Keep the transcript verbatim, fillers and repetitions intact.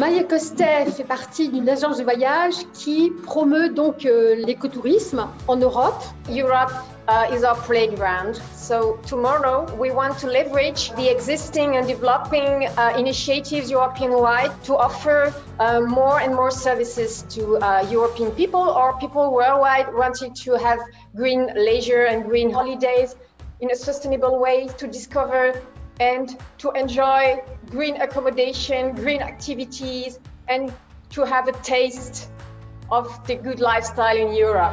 myecostay fait partie d'une agence de voyage qui promeut donc euh, l'écotourisme en Europe. Europe uh, is our playground. So tomorrow we want to leverage the existing and developing uh, initiatives European-wide to offer uh, more and more services to uh, European people or people worldwide wanting to have green leisure and green holidays in a sustainable way, to discover and to enjoy green accommodation, green activities, and to have a taste of the good lifestyle in Europe.